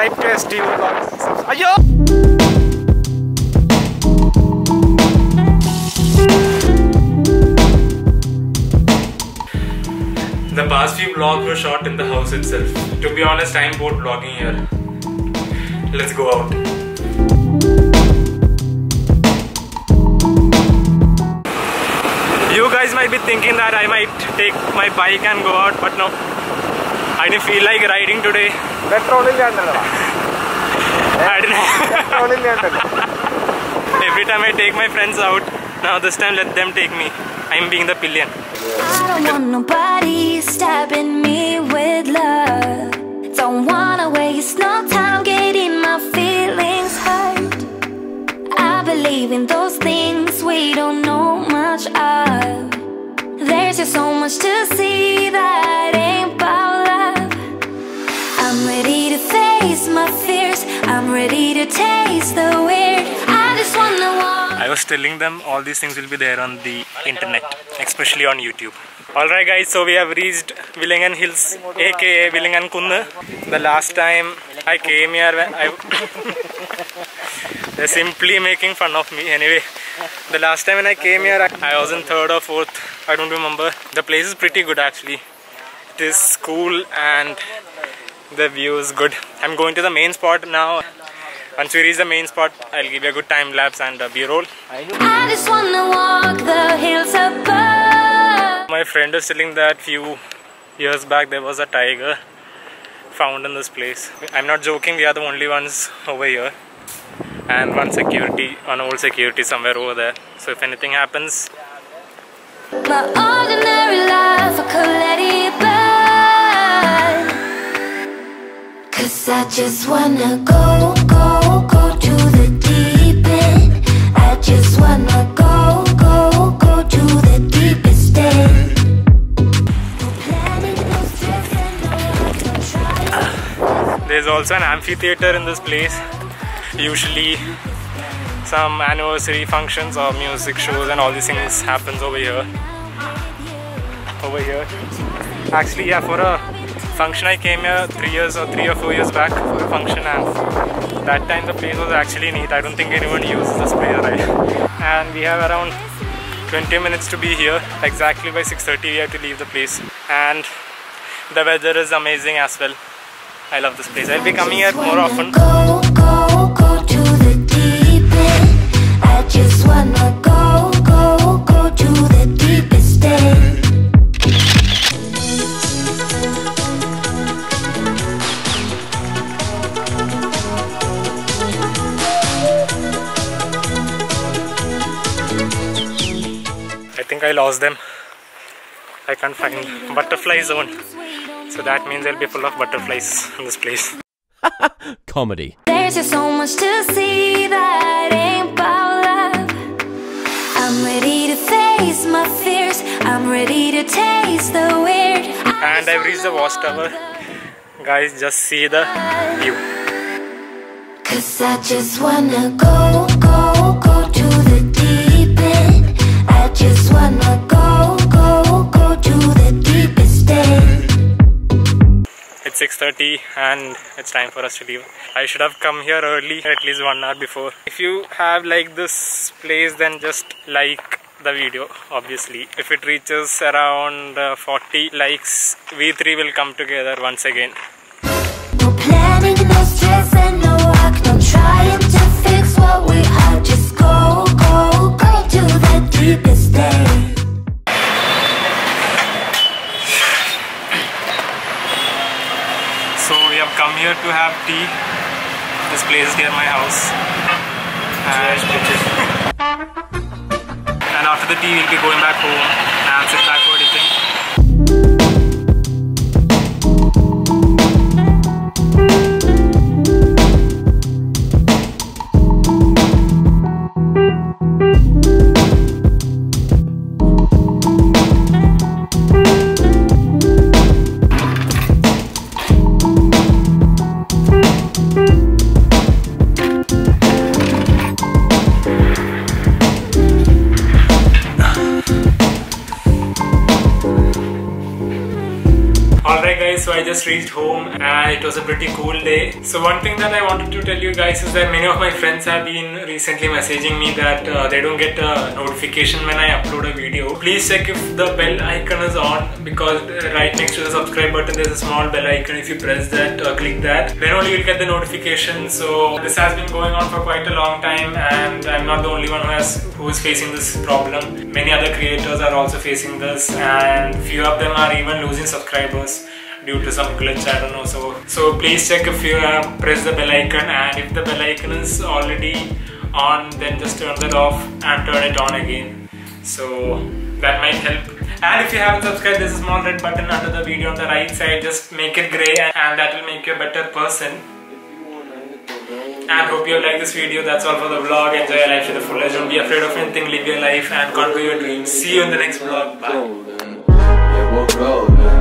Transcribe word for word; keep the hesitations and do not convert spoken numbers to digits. Subscribe to S D vlogs. The past few vlogs were shot in the house itself. To be honest, I'm bored vlogging here. Let's go out. You guys might be thinking that I might take my bike and go out, but no. I didn't feel like riding today. Petrol is under. I didn't. Petrol is under. Every time I take my friends out, now this time let them take me. I'm being the pillion. I don't want nobody stabbing me with love. Don't wanna waste no time getting my feelings hurt. I believe in those things we don't know much of. There's just so much to see that ain't about love. I'm ready to face my fears. I'm ready to taste the weird. I just wanna walk. I was telling them all these things will be there on the internet, especially on YouTube. Alright guys, so we have reached Vilangan Hills, aka Vilangan Kund. The last time I came here, I they're simply making fun of me. Anyway, the last time when I came here, I was in third or fourth, I don't remember. The place is pretty good actually. It is cool and the view is good. I'm going to the main spot now. Once we reach the main spot, I'll give you a good time lapse and a b-roll. I just wanna walk the hills above. My friend was telling that few years back there was a tiger found in this place. I'm not joking, we are the only ones over here. And one security, one old security somewhere over there. So if anything happens... My ordinary life, I could let it burn. Cause I just wanna go, go. Go to the deep end. I just wanna go, go, go to the deepest end. There's also an amphitheater in this place. Usually some anniversary functions or music shows and all these things happens over here. Over here. Actually, yeah, for a function I came here three years or three or four years back for a function, and that time the place was actually neat. I don't think anyone uses this place, right? And we have around twenty minutes to be here. Exactly by six thirty we have to leave the place. And the weather is amazing as well. I love this place. I'll be coming here more often. Go, go, go to the deep end. I just wanna go, go, go to the deepest end. I lost them. I can't find butterfly zone. So that means there'll be full of butterflies in this place. Comedy. There's just so much to see that ain't about love. I'm ready to face my fears. I'm ready to taste the weird. And I've reached the watch tower. Guys, just see the view. Cause I just wanna go, go, go to the deep end. I just wanna go, go, go to the deepest day. It's six thirty and it's time for us to leave. I should have come here early, at least one hour before. If you have liked this place, then just like the video, obviously. If it reaches around uh, forty likes, we three will come together once again. No planning, no stress and no work, no trying to fix what we have, just go, go, go. To the deepest day. So we have come here to have tea. This place is near my house. And, and after the tea we'll be going back home and sit back for anything. just reached home and it was a pretty cool day. So one thing that I wanted to tell you guys is that many of my friends have been recently messaging me that uh, they don't get a notification when I upload a video. Please check if the bell icon is on, because right next to the subscribe button there's a small bell icon. If you press that, uh, click that, then only you'll get the notification. So this has been going on for quite a long time and I'm not the only one who has who is facing this problem. Many other creators are also facing this and few of them are even losing subscribers due to some glitch, I don't know. So, so please check if you uh, press the bell icon, and if the bell icon is already on, then just turn that off and turn it on again. So that might help. And if you haven't subscribed, there's a small red button under the video on the right side. Just make it grey and that will make you a better person. And hope you like this video. That's all for the vlog. Enjoy your life to the fullest. Don't be afraid of anything. Live your life and conquer your dreams. See you in the next vlog. Bye.